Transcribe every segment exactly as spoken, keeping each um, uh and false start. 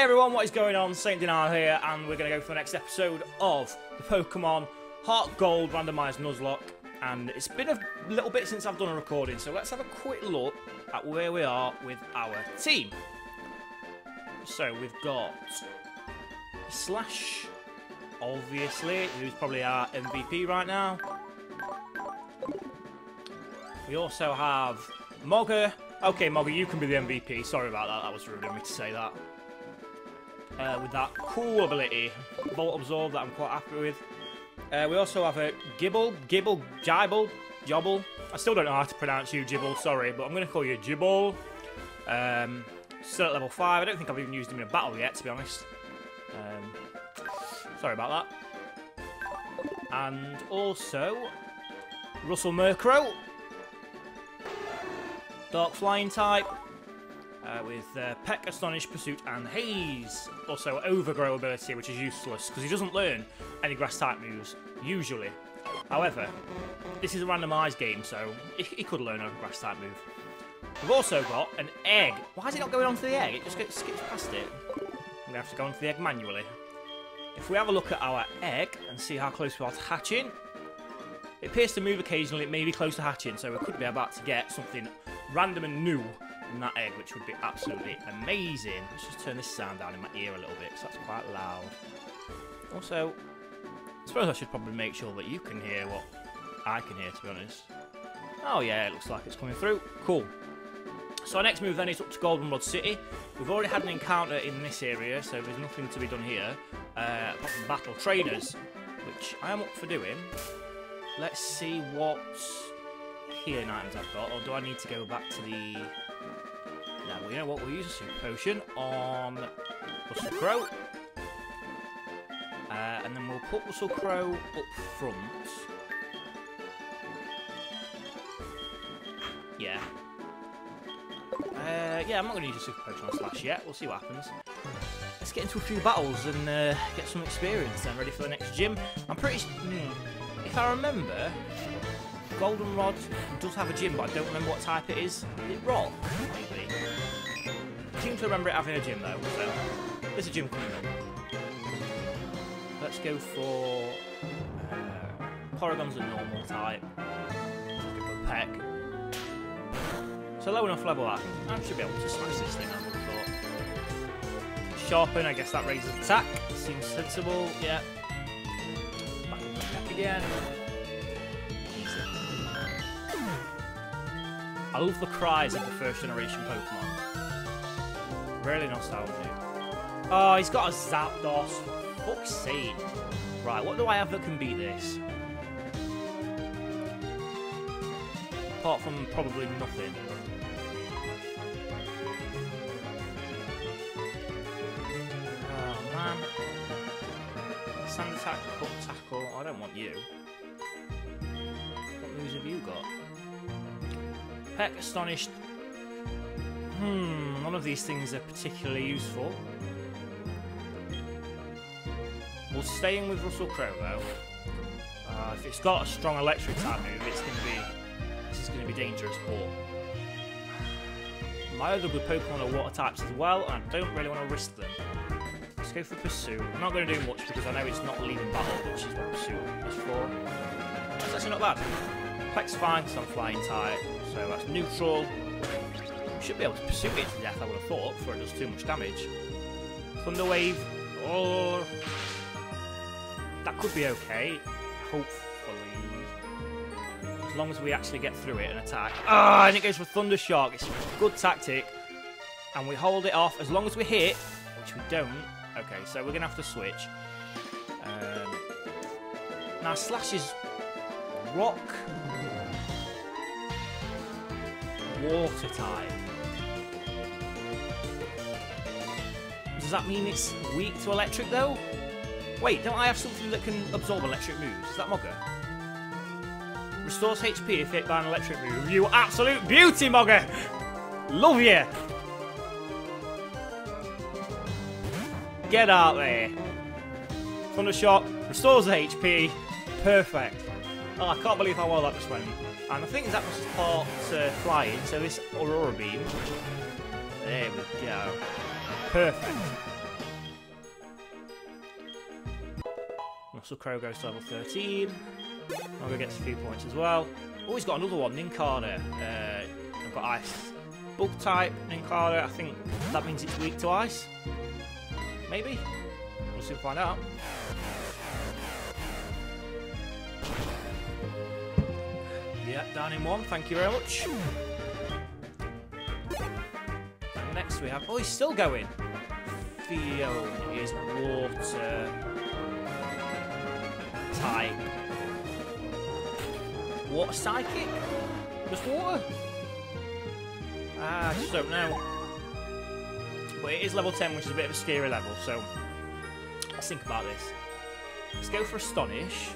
Hey everyone, what is going on? Saint Denial here, and we're going to go for the next episode of the Pokemon Heart Gold randomised Nuzlocke. And it's been a little bit since I've done a recording, so let's have a quick look at where we are with our team. So we've got Slash, obviously, who's probably our M V P right now. We also have Mogger. Okay, Mogger, you can be the M V P. Sorry about that. That was rude of me to say that. Uh, with that cool ability, Volt Absorb, that I'm quite happy with. Uh, we also have a Gible, Gible, Gible, Jobble. I still don't know how to pronounce you, Gible, sorry, but I'm going to call you Gible. Um, still at level five. I don't think I've even used him in a battle yet, to be honest. Um, sorry about that. And also, Russell Murkrow. Dark Flying type. Uh, with uh, Peck, Astonish, Pursuit and Haze. Also Overgrow ability, which is useless because he doesn't learn any grass type moves, usually. However, this is a randomised game, so he, he could learn a grass type move. We've also got an egg. Why is it not going onto the egg? It just gets, skips past it. I'm going to have to go onto the egg manually. If we have a look at our egg and see how close we are to hatching, it appears to move occasionally. It may be close to hatching, so we could be about to get something random and new in that egg, which would be absolutely amazing. Let's just turn this sound down in my ear a little bit, because that's quite loud. Also, I suppose I should probably make sure that you can hear what I can hear, to be honest. Oh yeah, it looks like it's coming through. Cool. So our next move then is up to Goldenrod City. We've already had an encounter in this area, so there's nothing to be done here. Uh, apart from battle trainers, which I am up for doing. Let's see what healing items I've got, or do I need to go back to the... No, well, you know what, we'll use a super potion on Russell Crow. Uh, and then we'll put Russell Crow up front. Yeah. Uh, yeah, I'm not going to use a super potion on Slash yet, we'll see what happens. Let's get into a few battles and uh, get some experience then, ready for the next gym. I'm pretty... Hmm, if I remember... Goldenrod does have a gym, but I don't remember what type it is. Is it rock? Maybe. I seem to remember it having a gym though, so there's a gym coming up. Let's go for uh, Porygon's a normal type. Let's go for Peck. So low enough level that I should be able to smash this thing, I would have thought. Sharpen, I guess that raises attack. Seems sensible, yeah. Back to Peck again. I love the cries of the first generation Pokemon. Really nostalgic. Oh, he's got a Zapdos. Fuck's sake. Right, what do I have that can beat this? Apart from probably nothing. Oh, man. Sand attack, cut, tackle. I don't want you. What moves have you got? Peck, Astonished. Hmm, none of these things are particularly useful. We'll stay in with Russell Crow though. Uh, if it's got a strong electric type move, it's going to be this is going to be dangerous. But my other good Pokemon are water types as well, and I don't really want to risk them. Let's go for Pursuit. I'm not going to do much because I know it's not leaving battle, which is what Pursuit is for. That's actually not bad. Peck's fine because I'm flying type, so that's neutral. Should be able to pursue it to death, I would have thought, before it does too much damage. Thunder Wave, or... that could be okay, hopefully. As long as we actually get through it and attack. Ah, oh, and it goes for Thunder Shock. It's a good tactic. And we hold it off as long as we hit, which we don't. Okay, so we're going to have to switch. Um, now, Slash is rock. Water type. Does that mean it's weak to electric though? Wait, don't I have something that can absorb electric moves? Is that Mogger? Restores H P if hit by an electric move. You absolute beauty, Mogger! Love you! Get out there. Thunder Shock. Restores H P. Perfect. Oh, I can't believe how well that just went. And I think that was part uh, flying, so this Aura Beam. There we go. Perfect. So Crow goes to level thirteen. I'll get a few points as well. Oh, he's got another one, Nincada. Uh, I've got Ice. Bulk type, Nincada. I think that means it's weak to Ice. Maybe. We'll soon find out. Yeah, down in one. Thank you very much. And next we have... Oh, he's still going. Field is water type. Water psychic? Just water? Ah, I just don't know. But it is level ten, which is a bit of a scary level, so let's think about this. Let's go for Astonish.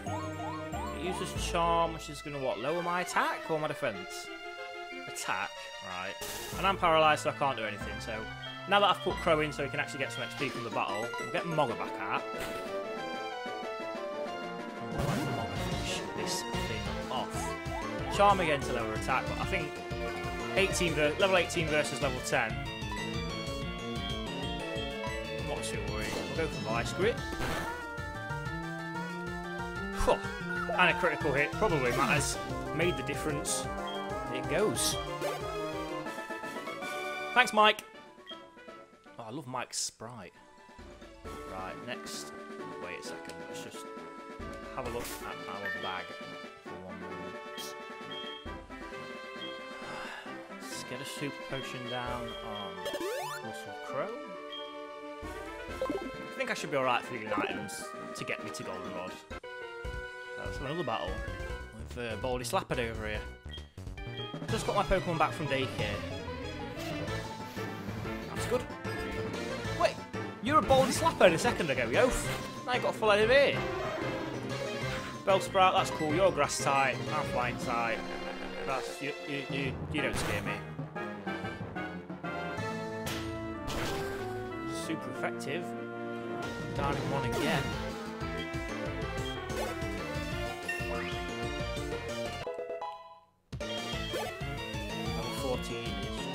It uses Charm, which is going to, what, lower my attack or my defense? Attack, right. And I'm paralyzed, so I can't do anything, so now that I've put Crow in so he can actually get some X P from the battle, we'll get Mogga back out. And we'll let Mogga finish this thing off. Charm again to lower attack, but I think eighteen level eighteen versus level ten. Not too worried. We'll go for Vice Grit. And a critical hit probably matters. Made the difference. It goes. Thanks, Mike. Oh, I love Mike's sprite. Right, next. Wait a second. Let's just have a look at our bag for one moment. Let's get a super potion down on Russell Crow. I think I should be alright for the items to get me to Goldenrod. That's another battle with uh, Baldy Slappard over here. Just got my Pokemon back from daycare. That's good. Wait, you were a Baldy Slappard a second ago, yo. Now you got a full head of hair. Bellsprout, that's cool. You're grass type, I'm flying type. That's you. You, you, you don't scare me. Super effective. Down in one again.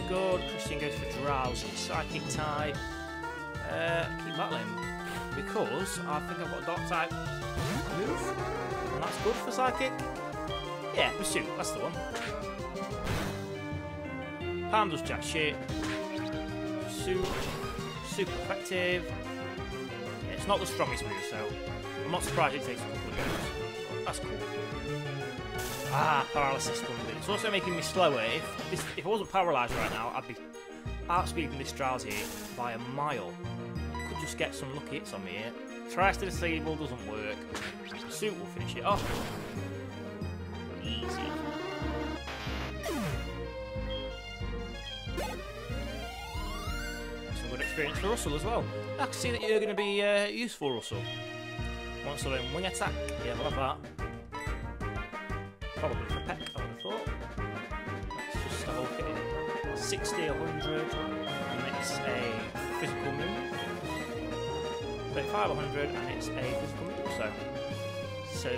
Good. Christian goes for Drowsy, Psychic type. Uh, keep battling because I think I've got a Dark type move, and that's good for Psychic. Yeah, Pursuit, that's the one. Palm does jack shit. Pursuit, super effective. Yeah, it's not the strongest move, so I'm not surprised it takes a couple of goes. That's cool. Ah, paralysis one bit. It's also making me slower. If this, if I wasn't paralysed right now, I'd be outspeeding this Drowsy by a mile. Could just get some lucky hits on me here. Tries to disable, doesn't work. Pursuit will finish it off. Easy. That's a good experience for Russell as well. I can see that you're going to be uh, useful, Russell. Once I learn wing attack, yeah, I love that. Probably for a peck, I would have thought. Let's just have a look at it. sixty, one hundred, and it's a physical move. thirty-five, one hundred, and it's a physical move. So, so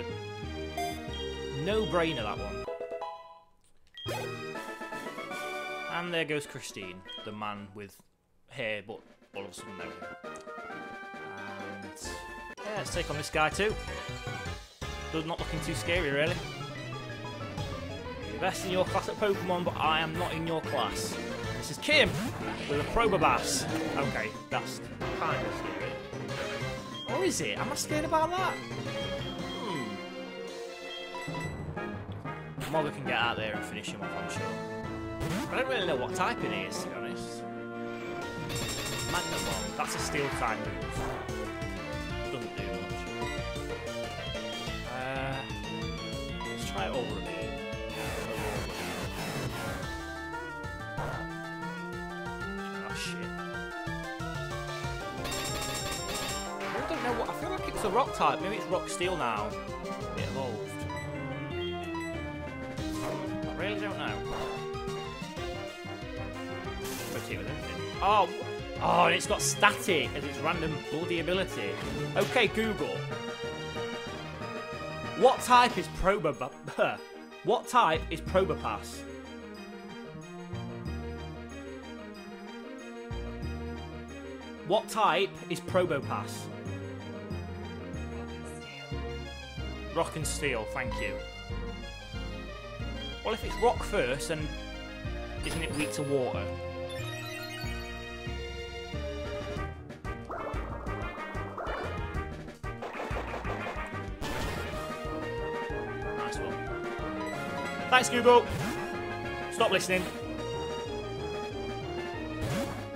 no brainer that one. And there goes Christine, the man with hair, but all of a sudden no hair. And yeah, let's take on this guy too. Does not looking too scary, really. Best in your class at Pokemon, but I am not in your class. This is Kim with a Probopass. Okay, that's kind of scary. Or is it? Am I scared about that? Hmm. Mogga can get out there and finish him off, I'm sure. I don't really know what type it is, to be honest. Magnemite, that's a steel type move. Doesn't do much. Uh, let's try Aura Beam. No, what? I feel like it's a rock type. Maybe it's rock steel now. It evolved. I really don't know. Pretty with anything. Oh, oh, and it's got static as its random bloody ability. Okay, Google. What type is Probopass? What type is Probopass? What type is Probopass? Rock and Steel, thank you. Well, if it's rock first, then isn't it weak to water? Nice one. Thanks, Google. Stop listening.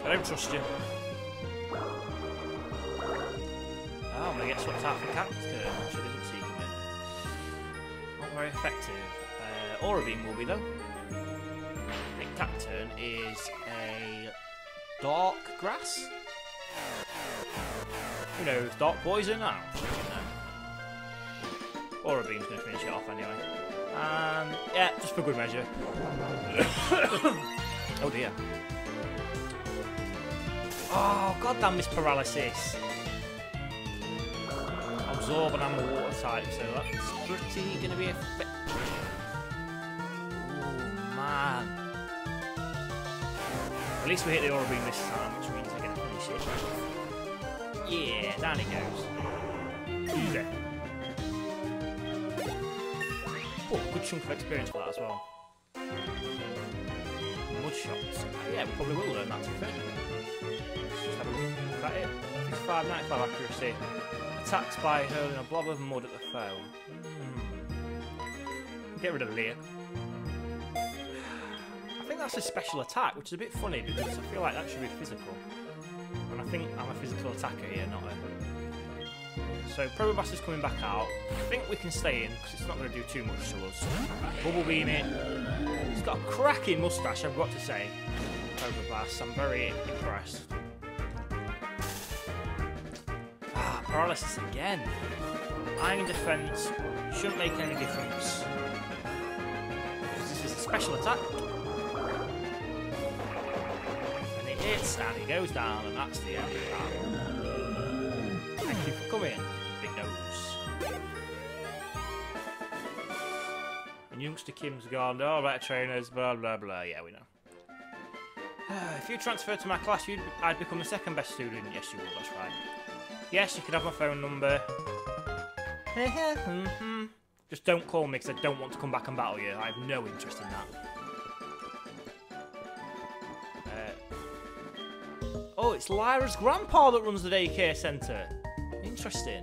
I don't trust you. Oh, I'm going to get swept out for Cactus Curve, which I didn't see coming. Not very effective. Uh, Aura Beam will be, though. I think that turn is a Dark Grass? Who knows? Dark Poison? I don't freaking know. Aura Beam's going to finish it off anyway. And, yeah, just for good measure. Oh dear. Oh, goddamn this paralysis. Absorb, and I'm a water type, so that's pretty going to be effective. Oh, man. At least we hit the Aura Beam this time, which means I can finish it. Yeah, down it goes. Easy. Oh, good chunk of experience for that as well. Mud shots. Yeah, we probably will learn that to be fair. Let's just have a look. Is that it? fifty-five, ninety-five accuracy. Attacked by hurling a blob of mud at the foe. Mm. Get rid of Leah. I think that's a special attack, which is a bit funny because I feel like that should be physical. And I think I'm a physical attacker here, not a... So Probopass is coming back out. I think we can stay in because it's not going to do too much to us. Bubble Beam in. He's got a cracking moustache, I've got to say. Probopass, I'm very impressed. Paralysis again. Iron Defense shouldn't make any difference. This is a special attack. And it hits and it goes down, and that's the end of that. Thank you for coming, Big Nose. And youngster Kim's gone, oh, better trainers, blah, blah, blah. Yeah, we know. If you transferred to my class, you'd, I'd become the second best student. Yes, you would, that's right. Yes, you could have my phone number. Mm-hmm. Just don't call me because I don't want to come back and battle you. I have no interest in that. Uh, oh, it's Lyra's grandpa that runs the daycare centre. Interesting.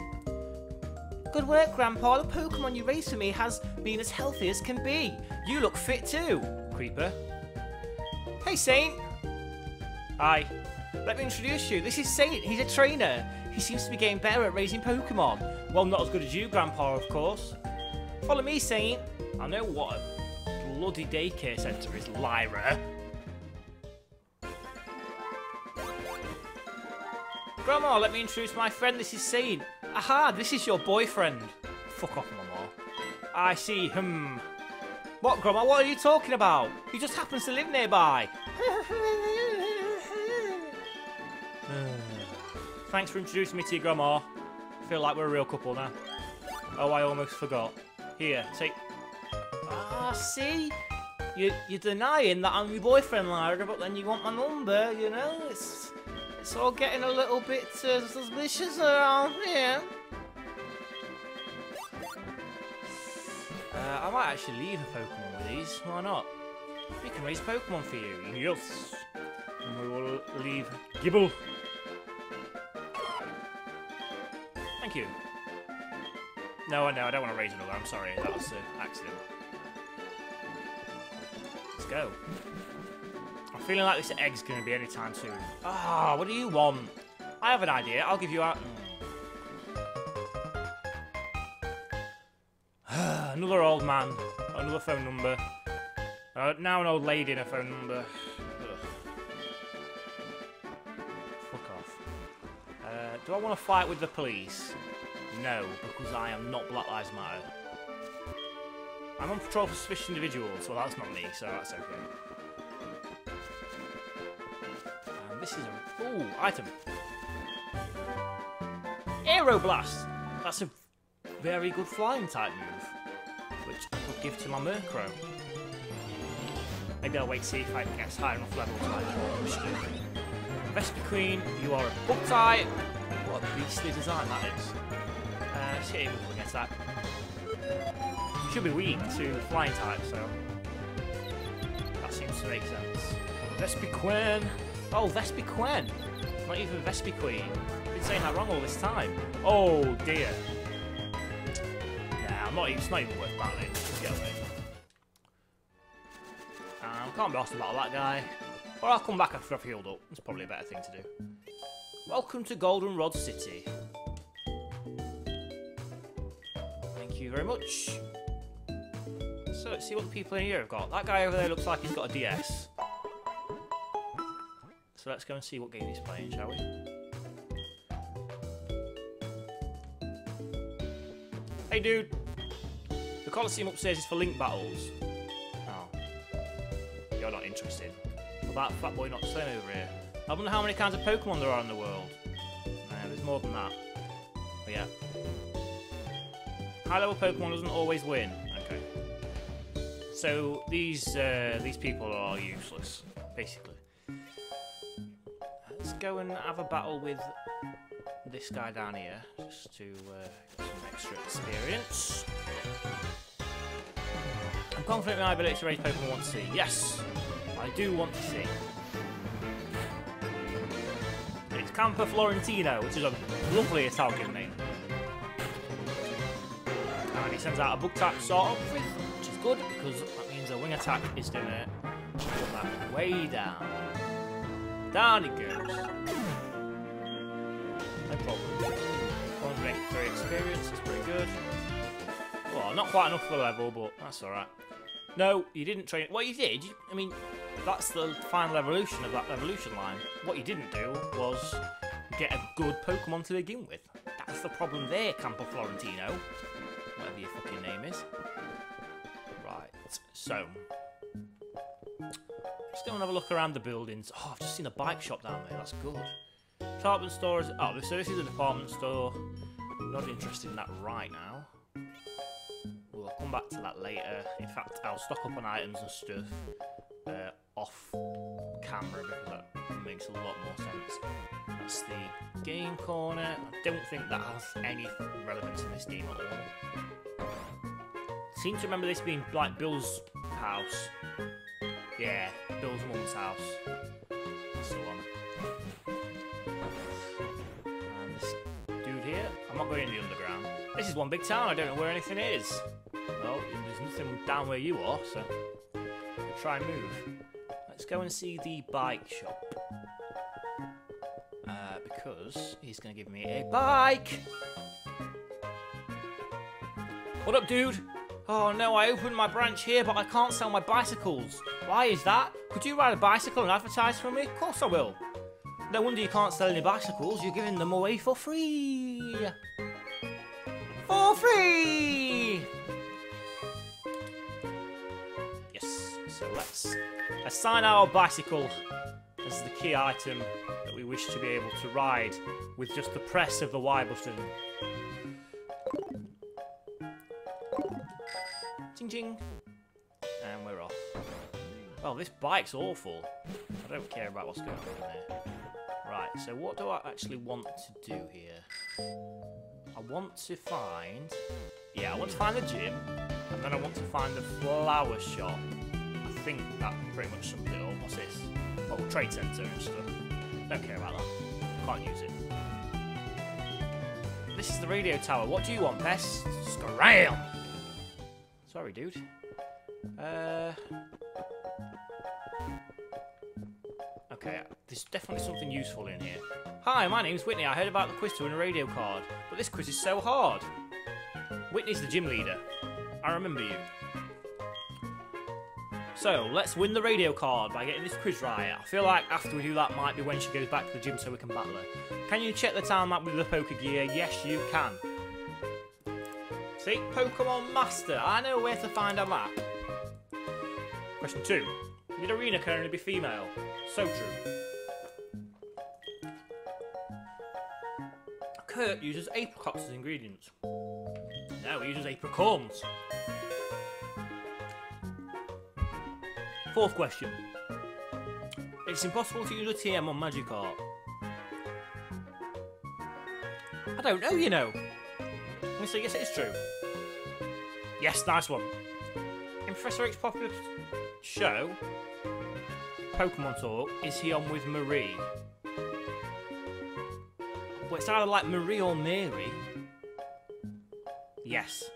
Good work, Grandpa. The Pokemon you raised for me has been as healthy as can be. You look fit too, Creeper. Hey, Saint. Hi. Let me introduce you. This is Saint. He's a trainer. He seems to be getting better at raising Pokemon. Well, not as good as you, Grandpa, of course. Follow me, Saint. I know what a bloody daycare centre is, Lyra. Grandma, let me introduce my friend. This is Saint. Aha, this is your boyfriend. Fuck off, Mama. I see him. What, Grandma? What are you talking about? He just happens to live nearby. Thanks for introducing me to your grandma. I feel like we're a real couple now. Oh, I almost forgot. Here, take... Ah, see? You, you're denying that I'm your boyfriend, Lyra, but then you want my number, you know? It's it's all getting a little bit uh, suspicious around here. Uh, I might actually leave a Pokemon with these. Why not? We can raise Pokemon for you. Yes. And we will leave Gible. Thank you. No, no, I don't want to raise another. I'm sorry. That was an accident. Let's go. I'm feeling like this egg's going to be any time soon. Ah, oh, what do you want? I have an idea. I'll give you out. Another old man. Another phone number. Uh, now an old lady and a phone number. Do I want to fight with the police? No, because I am not Black Lives Matter. I'm on patrol for suspicious individuals. Well, that's not me, so that's okay. And this is a... Ooh, item. Aeroblast! That's a very good flying type move, which I could give to my Murkrow. Maybe I'll wait to see if I can get high enough level to actually push you. Vespiquen, you are a book type. What a beastly design that is. Uh, let's hit him against that. Should be weak to flying type, so that seems to make sense. Vespiquen! Oh, Vespiquen! Not even Vespiquen. I've been saying that wrong all this time. Oh dear. Nah, I'm not, it's not even worth battling. Just get away. Um, can't be asked about that guy. Or I'll come back after I've healed up. It's probably a better thing to do. Welcome to Goldenrod City. Thank you very much. So let's see what the people in here have got. That guy over there looks like he's got a D S. So let's go and see what game he's playing, shall we? Hey dude! The Colosseum upstairs is for Link battles. Oh. You're not interested. What about Fat Boy not staying over here? I wonder how many kinds of Pokemon there are in the world. Uh, there's more than that. But yeah. High level Pokemon doesn't always win. Okay. So these uh, these people are useless, basically. Let's go and have a battle with this guy down here, just to uh, get some extra experience. I'm confident in my ability to raise Pokemon I want to see. Yes! I do want to see. It's Camper Florentino, which is a lovely Italian name. And he sends out a bug type sort of, which is good, because that means a wing attack is doing it. Put that way down. Down it goes. No problem. one hundred eighty-three experience, that's pretty good. Well, not quite enough for the level, but that's alright. No, you didn't train. Well, you did. You, I mean, that's the final evolution of that evolution line. What you didn't do was get a good Pokemon to begin with. That's the problem there, Campo Florentino. Whatever your fucking name is. Right, so. Just go and have a look around the buildings. Oh, I've just seen a bike shop down there. That's good. Department store is. Oh, so this is a department store. Not interested in that right now. We'll come back to that later. In fact, I'll stock up on items and stuff uh, off camera because that makes a lot more sense. That's the game corner. I don't think that has any relevance in this game at all. I seem to remember this being like Bill's house. Yeah, Bill's mum's house. That's the one. And this dude here. I'm not going in the underground. This is one big town. I don't know where anything is. Well, there's nothing down where you are, so I'll try and move. Let's go and see the bike shop. Uh, because he's going to give me a bike! What up, dude? Oh no, I opened my branch here, but I can't sell my bicycles. Why is that? Could you ride a bicycle and advertise for me? Of course I will. No wonder you can't sell any bicycles. You're giving them away for free. For free! Yes, so let's assign our bicycle as the key item that we wish to be able to ride with just the press of the Y button. Ching ching! And we're off. Well, this bike's awful. I don't care about what's going on in there. Right, so what do I actually want to do here? I want to find... Yeah, I want to find the gym, and then I want to find the flower shop. I think that pretty much sums it up. What's this? Oh, trade centre and stuff. Don't care about that. Can't use it. This is the radio tower. What do you want, pest? Scram! Sorry, dude. Uh... Okay, there's definitely something useful in here. Hi, my name's Whitney. I heard about the quiz to win a radio card, but this quiz is so hard. Whitney's the gym leader. I remember you. So, let's win the radio card by getting this quiz right. I feel like after we do that might be when she goes back to the gym so we can battle her. Can you check the town map with the poker gear? Yes, you can. See? Pokemon Master. I know where to find a map. Question two. Nidorina can only be female. So true. Kurt uses apricots as ingredients. No, he uses apricorns. Fourth question. It's impossible to use a T M on Magikarp. I don't know, you know. I'm going to say yes, it is true. Yes, nice one. In Professor Oak's popular show, Pokemon Talk, is he on with Marie? Well, it's either like Marie or Mary. Yes.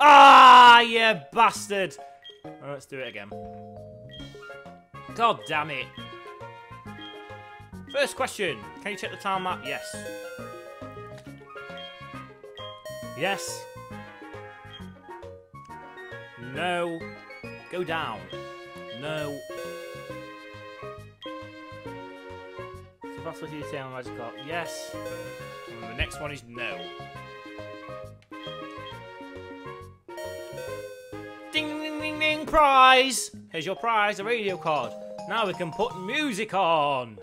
Ah, you bastard! Right, let's do it again. God damn it. First question. Can you check the town map? Yes. Yes. No. Go down. No. It's impossible to say on Magikarp. Yes. And the next one is no. Ding, ding, ding, ding. Prize. Here's your prize, a radio card. Now we can put music on.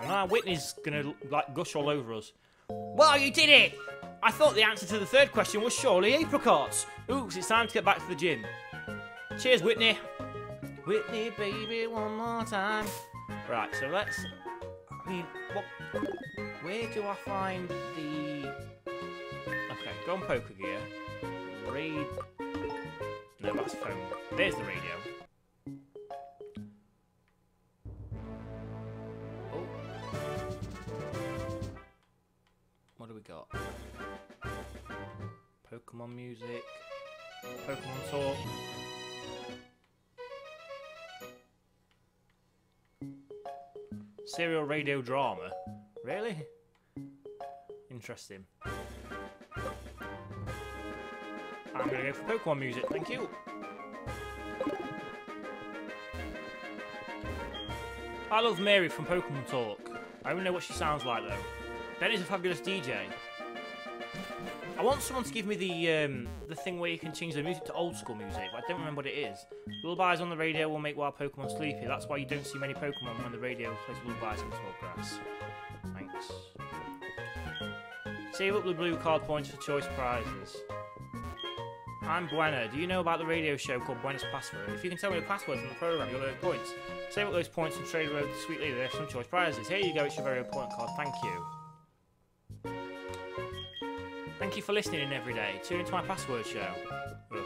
And now Whitney's gonna like gush all over us. Well, you did it! I thought the answer to the third question was surely apricots. Oops, it's time to get back to the gym. Cheers, Whitney. Whitney, baby, one more time. Right, so let's... I mean, what... Where do I find the... Okay, go on Poker Gear. Read... No, that's phone. There's the radio. Oh. What do we got? Pokemon music. Pokemon talk. Serial radio drama. Really? Interesting. I'm going to go for Pokemon music, thank you. I love Mary from Pokemon Talk. I don't know what she sounds like though. Ben is a fabulous D J. I want someone to give me the um, the thing where you can change the music to old school music, but I don't remember what it is. Lullabies on the radio will make wild Pokemon sleepy. That's why you don't see many Pokemon when the radio plays lullabies on tall grass. Thanks. Save up the blue card points for choice prizes. I'm Buena. Do you know about the radio show called Buena's Password? If you can tell me the password from the program, you'll earn points. Save up those points and trade road to Sweet Leader. There's some choice prizes. Here you go, it's your very own point card. Thank you. Thank you for listening in every day. Tune into my password show. Ugh.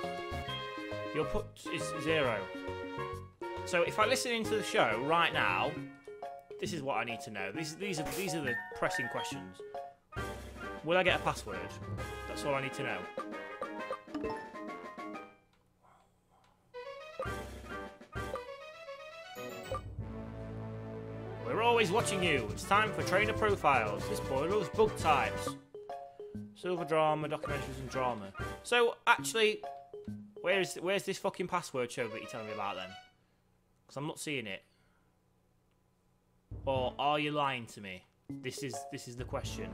Your put is zero. So if I listen into the show right now, this is what I need to know. These, these are these are the pressing questions. Will I get a password? That's all I need to know. We're always watching you. It's time for trainer profiles. This boy loves bug types. Silver drama, documentaries and drama. So actually, where is where's this fucking password show that you're telling me about then? Because I'm not seeing it. Or are you lying to me? This is this is the question.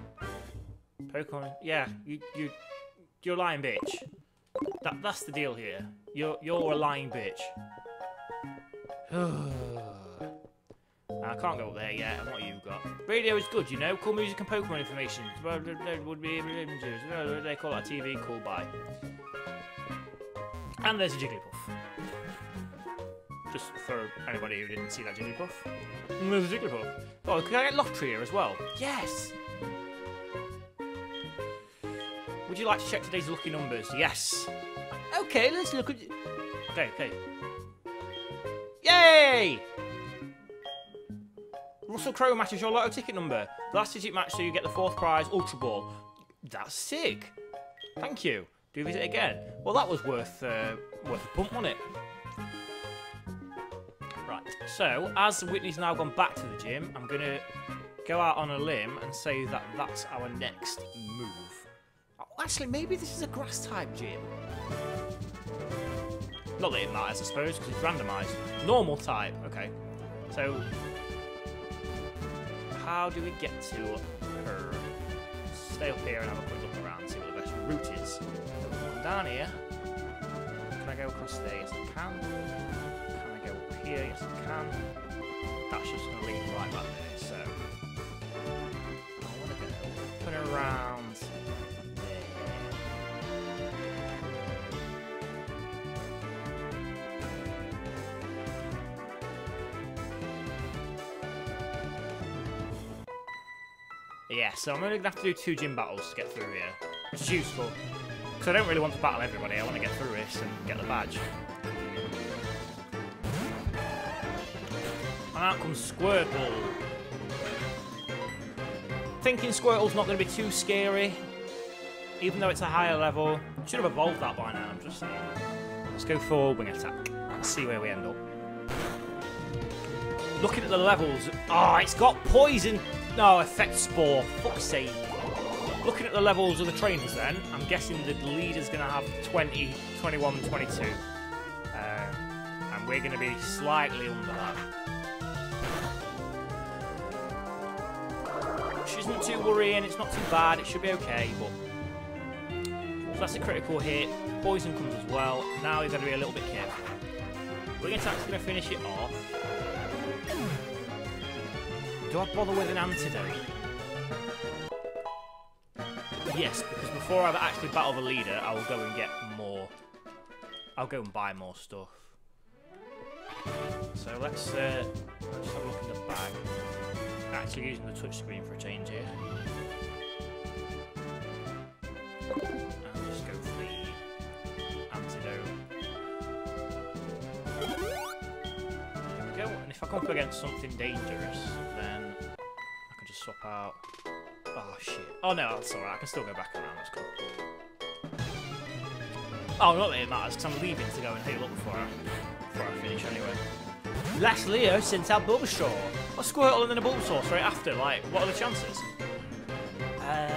Pokemon, yeah, you you you're lying, bitch. That that's the deal here. You're you're a lying bitch. I can't go up there yet, and what you've got. Radio is good, you know. Cool music and Pokemon information. Would be they call that T V? Cool, bye. And there's a Jigglypuff. Just for anybody who didn't see that Jigglypuff. And there's a Jigglypuff. Oh, can I get Lotria as well? Yes! Would you like to check today's lucky numbers? Yes! Okay, let's look at... Okay, okay. Yay! Russell Crowe matches your lotto ticket number. The last digit match, so you get the fourth prize, Ultra Ball. That's sick. Thank you. Do visit again. Well, that was worth uh, worth a pump, wasn't it? Right. So, as Whitney's now gone back to the gym, I'm gonna go out on a limb and say that that's our next move. Actually, maybe this is a grass type gym. Not that it matters, I suppose, because it's randomised. Normal type. Okay. So. How do we get to her? Stay up here and have a quick look around and see what the best route is. Down here. Can I go across there? Yes, I can. Can I go up here? Yes, I can. That's just going to lead right back there, so... I want to go up and around there. Yeah, so I'm only going to have to do two gym battles to get through here. It's useful. Because I don't really want to battle everybody, I want to get through this and get the badge. And out comes Squirtle. Thinking Squirtle's not going to be too scary, even though it's a higher level. Should have evolved that by now, I'm just saying. Let's go for Wing Attack. Let's see where we end up. Looking at the levels. Oh, it's got Poison. No, Effect Spore. Fuck's sake. Looking at the levels of the trainers then, I'm guessing the leader's going to have twenty, twenty-one, twenty-two. Uh, and we're going to be slightly under that. Which isn't too worrying. It's not too bad. It should be okay, but... That's a critical hit. Poison comes as well. Now he's going to be a little bit careful. Wing Attack's going to finish it off. Do I bother with an antidote? Yes, because before I actually battle the leader, I will go and get more. I'll go and buy more stuff. So let's uh, just have a look in the bag. Actually using the touchscreen for a change here. If I come up against something dangerous, then I can just swap out. Oh shit. Oh no, that's alright. I can still go back around. That's cool. Oh, not that it matters, because I'm leaving to go and heal up before I, before I finish anyway. Last Leo sent out Bulbasaur. A Squirtle and then a Bulbasaur straight after. Like, what are the chances? Uh,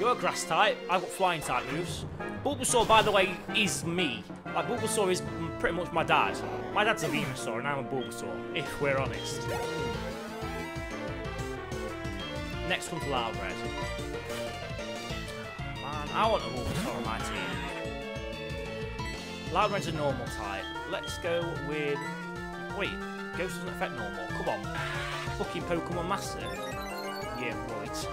you're a grass type. I've got flying type moves. Bulbasaur, by the way, is me. Like, Bulbasaur is pretty much my dad. My dad's a Venusaur and I'm a Bulbasaur, if we're honest. Next one's Loudred. Man, I want a Bulbasaur on my team. Loudred's a normal type. Let's go with... Wait, Ghost doesn't affect normal. Come on. Fucking Pokemon Master. Yeah, right.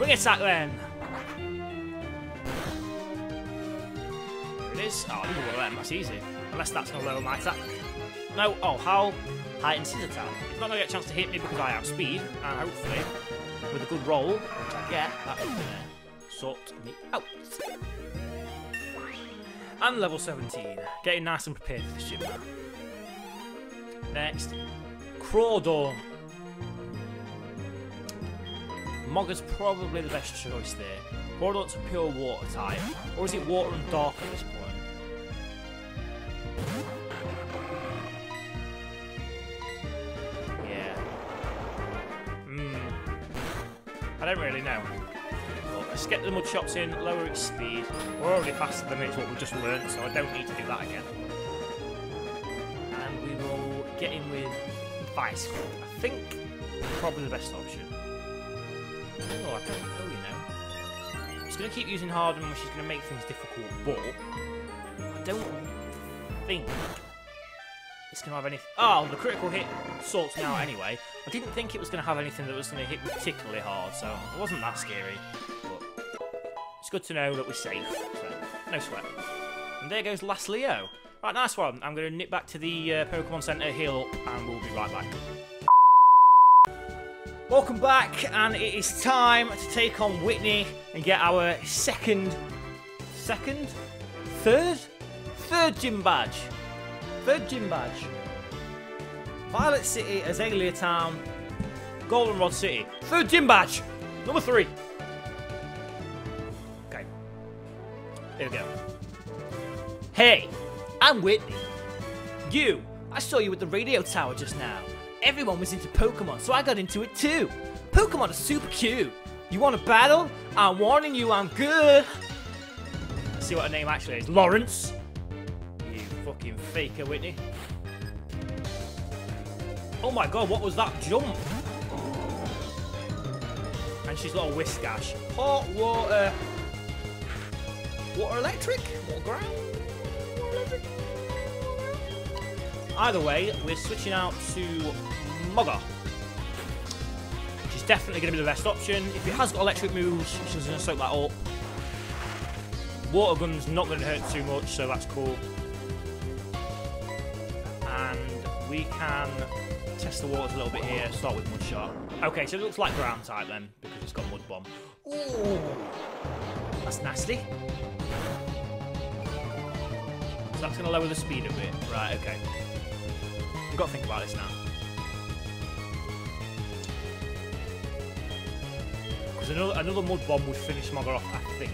Wing Attack then! Is. Oh, I didn't want to let him, that's easy. Unless that's going to lower my attack. No, oh, Howl heightens his attack. It's not going to get a chance to hit me because I outspeed, and hopefully, with a good roll, which I get, that's going to sort me out. And level seventeen. Getting nice and prepared for this gym now. Next, Crawdorn. Mogger's probably the best choice there. Crawdorn's a pure water type. Or is it water and dark at this point? Yeah. Mmm. I don't really know. But let's get the mud shots in, lower its speed. We're already faster than it's what we just learned, so I don't need to do that again. And we will get in with Vice Grit. I think probably the best option. Oh, I don't know, you know. It's going to keep using Harden, which is going to make things difficult, but I don't think it's going to have anything... Oh, the critical hit sorts me out anyway. I didn't think it was going to have anything that was going to hit particularly hard, so it wasn't that scary. But it's good to know that we're safe, so no sweat. And there goes Last Leo. Right, nice one. I'm going to nip back to the uh, Pokemon Centre, heal up, and we'll be right back. Welcome back, and it is time to take on Whitney and get our second, second, third, third gym badge, third gym badge. Violet City, Azalea Town, Goldenrod City, third gym badge, number three. Okay, here we go. Hey, I'm Whitney. You, I saw you at the radio tower just now. Everyone was into Pokemon, so I got into it too. Pokemon are super cute. You want to battle? I'm warning you, I'm good. Let's see what her name actually is. Lawrence. You fucking faker, Whitney. Oh my god, what was that jump? And she's got a Whiskash. Hot water. Water electric? Water ground? Water electric? Either way, we're switching out to Mogger, which is definitely going to be the best option. If it has got electric moves, she's going to soak that up. Water gun's not going to hurt too much, so that's cool. And we can test the waters a little bit here. Start with Mud Shot. Okay, so it looks like ground type then, because it's got Mud Bomb. Ooh, that's nasty. So that's going to lower the speed a bit. Right, okay. We've got to think about this now. Because another, another Mud Bomb would finish Smogger off, I think.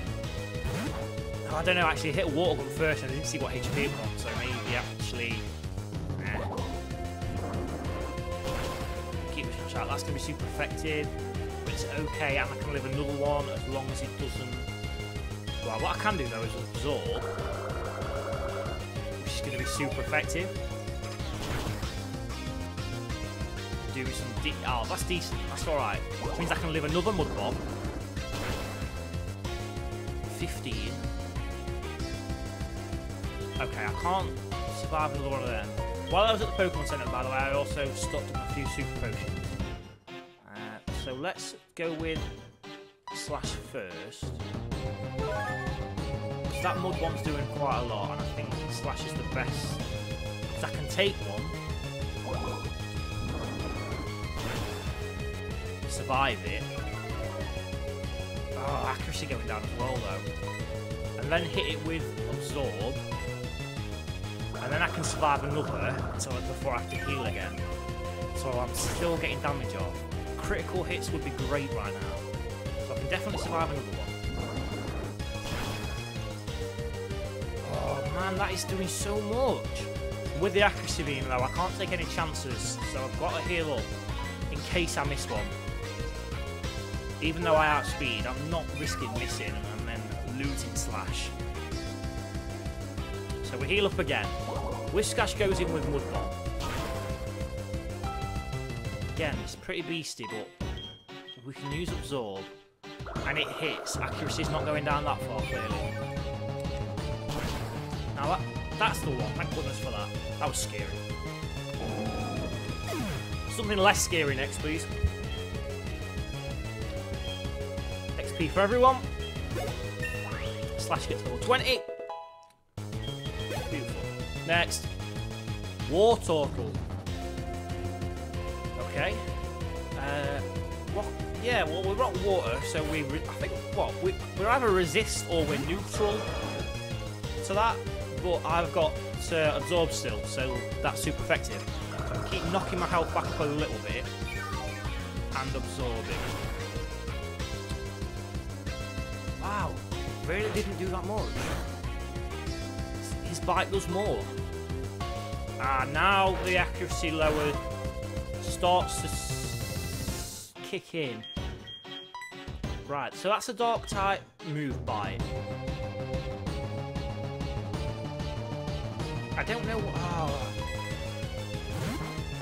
I don't know, actually, it hit a Water Gun first and I didn't see what H P it was on, so maybe actually... Out. That's going to be super effective, but it's okay, and I can live another one as long as it doesn't... Well, what I can do though is absorb, which is going to be super effective. Do some... De oh, that's decent, that's alright. Which means I can live another Mud Bomb. fifteen. Okay, I can't survive another one of them. While I was at the Pokemon Centre, by the way, I also stocked up a few super potions. So let's go with Slash first. Because that Mud Bomb's doing quite a lot, and I think Slash is the best. Because I can take one, survive it. Oh, accuracy going down as well, though. And then hit it with Absorb. And then I can survive another until before I have to heal again. So I'm still getting damage off. Critical hits would be great right now. So I can definitely survive another one. Oh man, that is doing so much. With the accuracy being low, I can't take any chances, so I've got to heal up in case I miss one. Even though I outspeed, I'm not risking missing and then losing Slash. So we heal up again. Whiskash goes in with Mud Bomb. Again, it's pretty beasty, but we can use Absorb, and it hits. Accuracy's not going down that far, clearly. Now, that, that's the one. Thank goodness for that. That was scary. Something less scary next, please. X P for everyone. Slash gets level twenty. Beautiful. Next. War Torkoal. Okay. Uh, rock, yeah, well, we rock water, so we. Re I think what well, we, we're either resist or we're neutral to that. But I've got to absorb still, so that's super effective. So I keep knocking my health back up a little bit and absorbing. Wow, really didn't do that much. His bite does more. Ah, now the accuracy lowered. Starts to s kick in. Right, so that's a dark type move bite. I don't know what. Oh.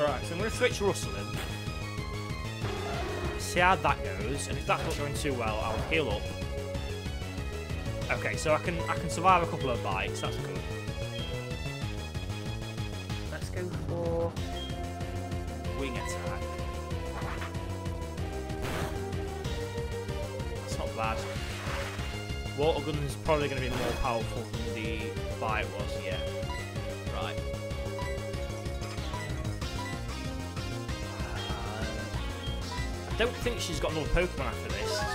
Alright, so I'm going to switch Russell in. See how that goes, and if that's not going too well, I'll heal up. Okay, so I can I can survive a couple of bites, that's good. Let's go for. Wing attack. That's not bad. Water Gun is probably going to be more powerful than the bite was, yeah. Right. Uh, I don't think she's got another Pokemon after this, so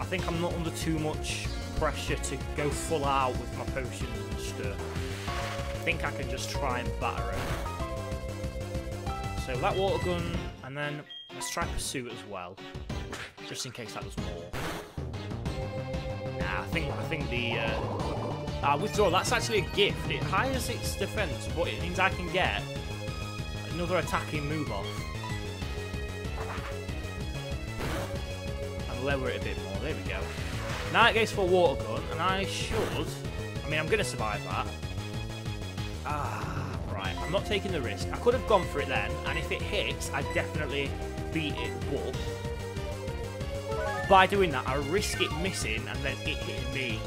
I think I'm not under too much pressure to go full out with my potions and stuff. I think I can just try and batter it. So that Water Gun, and then let's try Pursuit as well, just in case that does more. Nah, I think I think the uh, uh, withdrawal, that's actually a gift. It hires its defense, but it means I can get another attacking move off and lower it a bit more. There we go. Now it goes for Water Gun, and I should. I mean, I'm gonna survive that. Ah. I'm not taking the risk. I could have gone for it then, and if it hits, I definitely beat it, but by doing that, I risk it missing and then it hitting me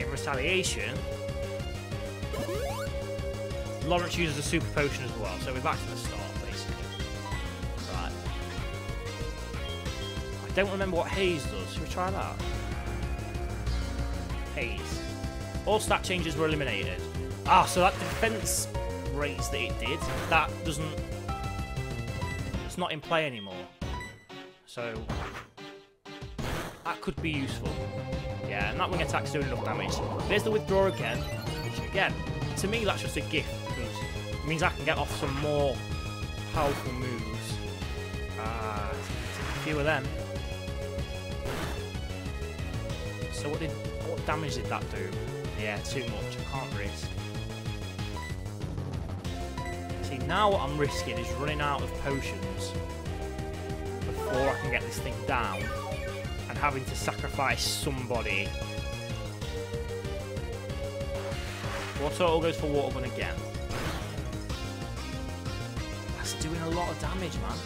in retaliation. Lawrence uses a super potion as well, so we're back to the start, basically. Right. I don't remember what Haze does. Should we try that? Haze. All stat changes were eliminated. Ah, so that defense... raise that it did, that doesn't, that's not in play anymore. So that could be useful. Yeah, and that wing attack's doing enough damage. There's the withdraw again, which again, to me that's just a gift, because it means I can get off some more powerful moves. Ah, uh, a few of them. So what did what damage did that do? Yeah, too much. I can't risk. See, now what I'm risking is running out of potions before I can get this thing down and having to sacrifice somebody. Watertle goes for Water Gun again. That's doing a lot of damage, man.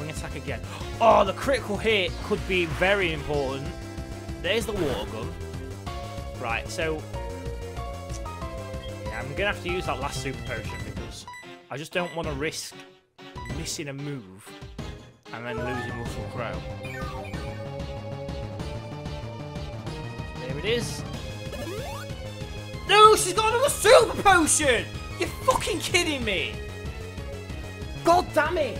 Wing attack again. Oh, the critical hit could be very important. There's the Water Gun. Right, so yeah, I'm going to have to use that last Super Potion because I just don't want to risk missing a move and then losing Russell Crow. There it is. No, she's got another Super Potion! You're fucking kidding me! God damn it!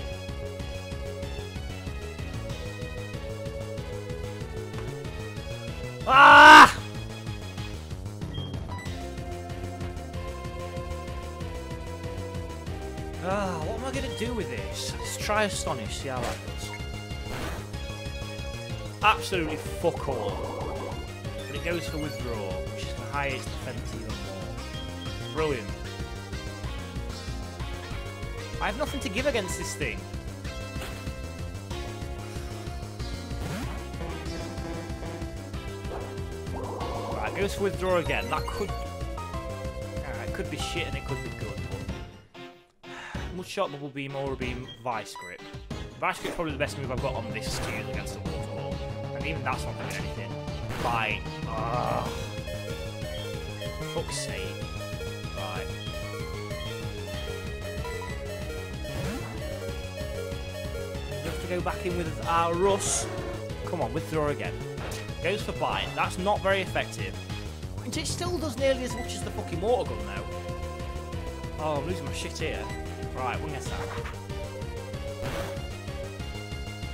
Ah! Ah, what am I going to do with this? Let's try Astonish, see how that goes. Absolutely fuck all. But it goes for Withdraw, which is the highest defense even more. Brilliant. I have nothing to give against this thing. Goes for Withdraw again. That could... Uh, it could be shit and it could be good, but... Mud Shot, Bubble Beam, Aura Beam, Vice Grip. Vice Grip's probably the best move I've got on this skew against the Waterfall. And even that's not doing anything. Bite. Ugh. For fuck's sake. Right. We have to go back in with our Russ. Come on, Withdraw again. Goes for Bite. That's not very effective. And it still does nearly as much as the fucking Water Gun, though. Oh, I'm losing my shit here. Right, wing attack.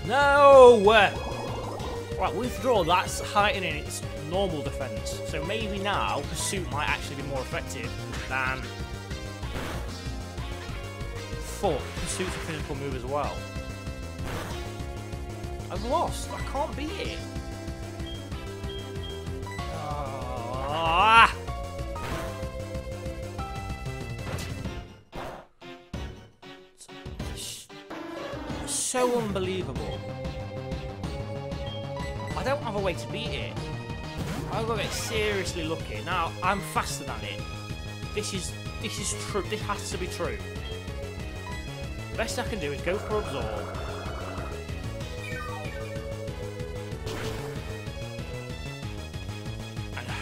No! Right, Withdraw. That's heightening its normal defense. So maybe now Pursuit might actually be more effective than... Fuck. Pursuit's a physical move as well. I've lost. I can't beat it. Ah! So unbelievable. I don't have a way to beat it. I've got to get seriously lucky. Now I'm faster than it. This is this is true. This has to be true. The best I can do is go for Absorb.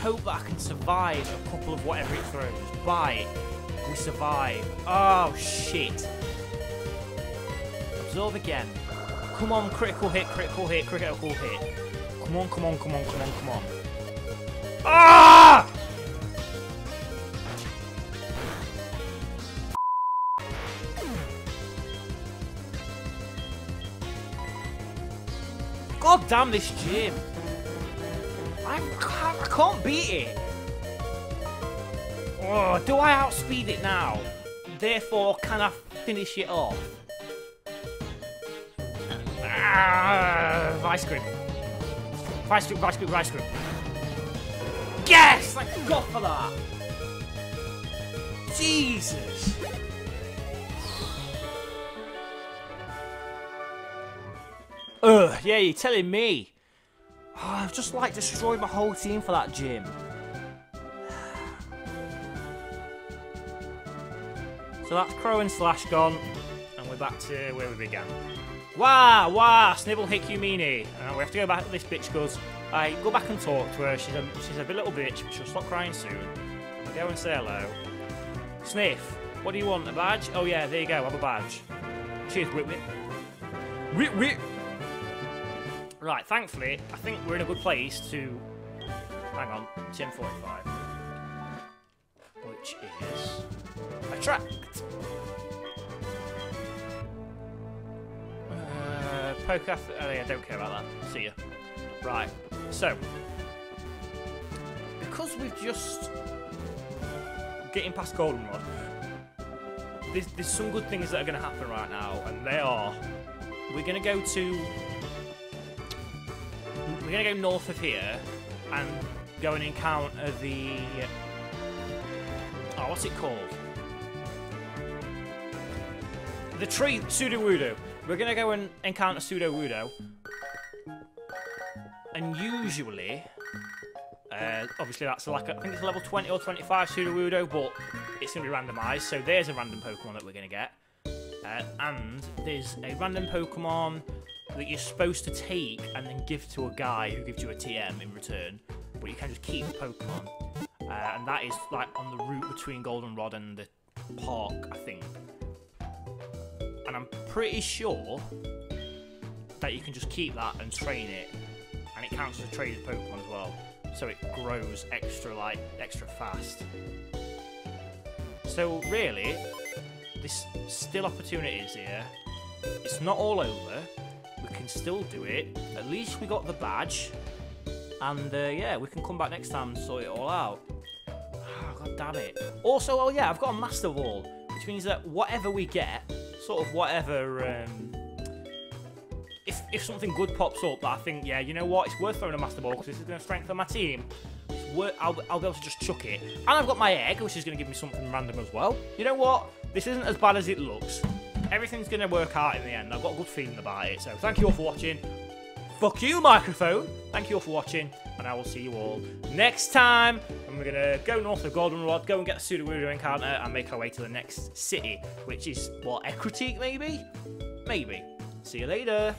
Hope that I can survive a couple of whatever it throws. Bite. We survive. Oh, shit. Absorb again. Come on, critical hit, critical hit, critical hit. Come on, come on, come on, come on, come on. Ah! God damn this gym. I can't beat it. Oh, do I outspeed it now? Therefore, can I finish it off? Ah, Vice Grip. Vice Grip, Vice Grip, Vice Grip. Yes! I got for that! Jesus! Ugh, yeah, you're telling me. Oh, I've just, like, destroyed my whole team for that gym. So that's Crow and Slash gone, and we're back to where we began. Wah, wah, Snibble Hick you meanie. And we have to go back to this bitch because I go back and talk to her. She's a, she's a little bitch, but she'll stop crying soon. I'll go and say hello. Sniff, what do you want, a badge? Oh, yeah, there you go, have a badge. Cheers, whip whip. Whip whip. Right, thankfully, I think we're in a good place to... Hang on, ten forty-five. Wait, which is Attract. Uh, Pokeath. Oh yeah, don't care about that. See ya. Right. So, because we've just getting past Goldenrod, there's, there's some good things that are going to happen right now, and they are: we're going to go to, we're going to go north of here, and go and encounter the. Oh, what's it called? The tree, Sudowoodo. We're going to go and encounter Sudowoodo. And usually, uh, obviously that's like, a, I think it's level twenty or twenty-five Sudowoodo, but it's going to be randomised. So there's a random Pokemon that we're going to get. Uh, and there's a random Pokemon that you're supposed to take and then give to a guy who gives you a T M in return. But you can just keep the Pokemon. Uh, and that is like on the route between Goldenrod and the park, I think. And I'm pretty sure that you can just keep that and train it, and it counts as a traded Pokemon as well, so it grows extra like extra fast. So really, there's still opportunities here. It's not all over. We can still do it. At least we got the badge. And, uh, yeah, we can come back next time and sort it all out. Oh, God damn it. Also, oh, yeah, I've got a Master Ball, which means that whatever we get, sort of whatever... Um, if, if something good pops up, I think, yeah, you know what, it's worth throwing a Master Ball because this is going to strengthen my team. It's worth, I'll, I'll be able to just chuck it. And I've got my egg, which is going to give me something random as well. You know what? This isn't as bad as it looks. Everything's going to work out in the end. I've got a good feeling about it. So thank you all for watching. Fuck you, microphone. Thank you all for watching, and I will see you all next time. And we're going to go north of Goldenrod, go and get the Sudowoodo encounter, and make our way to the next city, which is, what, Ecritique, maybe? Maybe. See you later.